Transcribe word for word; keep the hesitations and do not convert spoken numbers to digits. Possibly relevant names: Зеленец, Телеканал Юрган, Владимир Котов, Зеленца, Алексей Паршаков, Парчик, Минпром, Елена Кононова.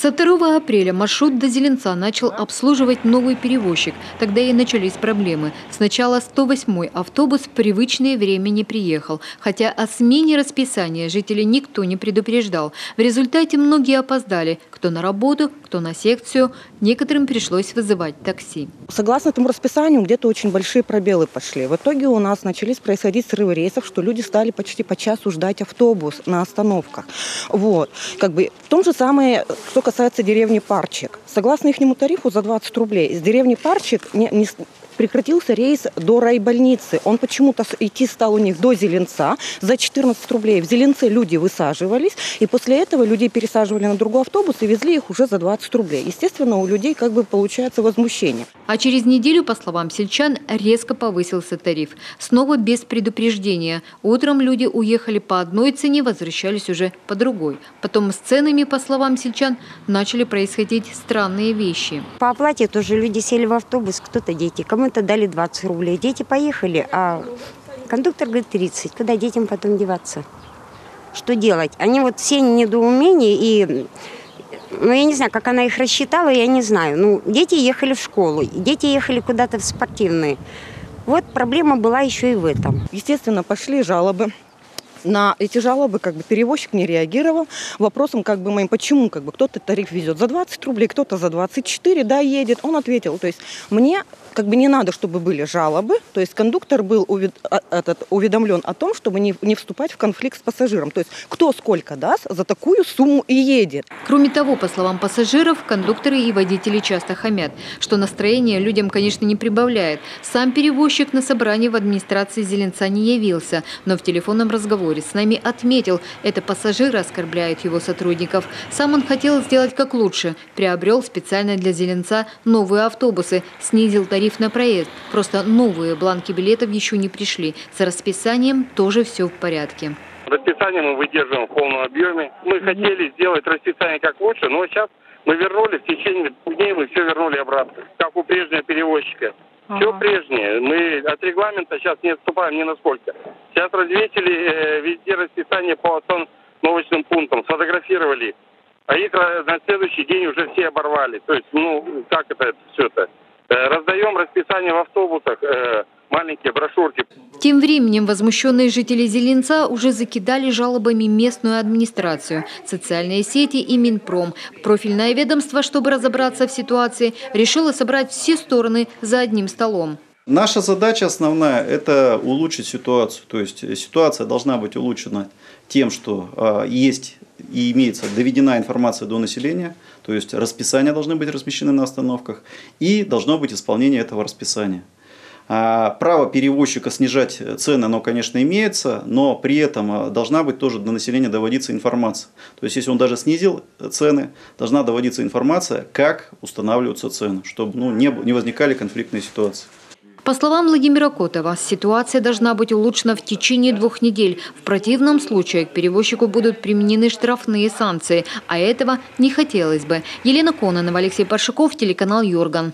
С второго апреля маршрут до Зеленца начал обслуживать новый перевозчик. Тогда и начались проблемы. Сначала сто восьмой автобус в привычное время не приехал. Хотя о смене расписания жителей никто не предупреждал. В результате многие опоздали. Кто на работу, кто на секцию. Некоторым пришлось вызывать такси. Согласно этому расписанию, где-то очень большие пробелы пошли. В итоге у нас начались происходить срывы рейсов, что люди стали почти по часу ждать автобус на остановках. Вот. Как бы в том же самое, что касается деревни Парчик. Согласно ихнему тарифу за двадцать рублей, из деревни Парчик не, не прекратился рейс до райбольницы. Он почему-то идти стал у них до Зеленца за четырнадцать рублей. В Зеленце люди высаживались, и после этого людей пересаживали на другой автобус и везли их уже за двадцать рублей. Естественно, у людей как бы получается возмущение. А через неделю, по словам сельчан, резко повысился тариф. Снова без предупреждения. Утром люди уехали по одной цене, возвращались уже по другой. Потом с ценами, по словам сельчан, начали происходить странные вещи. По оплате тоже люди сели в автобус, кто-то дети, кому-то дали двадцать рублей. Дети поехали, а кондуктор говорит тридцать. Куда детям потом деваться? Что делать? Они вот все недоумения и... Ну, я не знаю, как она их рассчитала, я не знаю. Ну, дети ехали в школу, дети ехали куда-то в спортивные. Вот проблема была еще и в этом. Естественно, пошли жалобы. На эти жалобы как бы перевозчик не реагировал. Вопросом как бы моим, почему как бы кто-то тариф везет за двадцать рублей, кто-то за двадцать четыре, да, едет. Он ответил, то есть мне как бы не надо, чтобы были жалобы. То есть кондуктор был увед... этот, уведомлен о том, чтобы не, не вступать в конфликт с пассажиром. То есть кто сколько даст, за такую сумму и едет. Кроме того, по словам пассажиров, кондукторы и водители часто хамят, что настроение людям, конечно, не прибавляет. Сам перевозчик на собрании в администрации Зеленца не явился, но в телефонном разговоре с нами отметил, это пассажир оскорбляет его сотрудников. Сам он хотел сделать как лучше. Приобрел специально для Зеленца новые автобусы, снизил тариф на проезд. Просто новые бланки билетов еще не пришли. С расписанием тоже все в порядке. Расписание мы выдерживаем в полном объеме. Мы хотели сделать расписание как лучше, но сейчас мы вернули, в течение двух дней мы все вернули обратно, как у прежнего перевозчика. Все прежнее. Мы от регламента сейчас не отступаем ни насколько. Сейчас развесили э, везде расписание по остановочным пунктам, сфотографировали. А их на следующий день уже все оборвали. То есть, ну, как это, это все-то? Э, раздаем расписание в автобусах, э, маленькие брошюрки. Тем временем возмущенные жители Зеленца уже закидали жалобами местную администрацию, социальные сети и Минпром. Профильное ведомство, чтобы разобраться в ситуации, решило собрать все стороны за одним столом. Наша задача основная – это улучшить ситуацию. То есть ситуация должна быть улучшена тем, что есть и имеется доведена информация до населения, то есть расписания должны быть размещены на остановках и должно быть исполнение этого расписания. Право перевозчика снижать цены, оно, конечно, имеется, но при этом должна быть тоже до населения доводиться информация. То есть, если он даже снизил цены, должна доводиться информация, как устанавливаются цены, чтобы ну, не, не возникали конфликтные ситуации. По словам Владимира Котова, ситуация должна быть улучшена в течение двух недель. В противном случае к перевозчику будут применены штрафные санкции, а этого не хотелось бы. Елена Кононова, Алексей Паршаков, телеканал Юрган.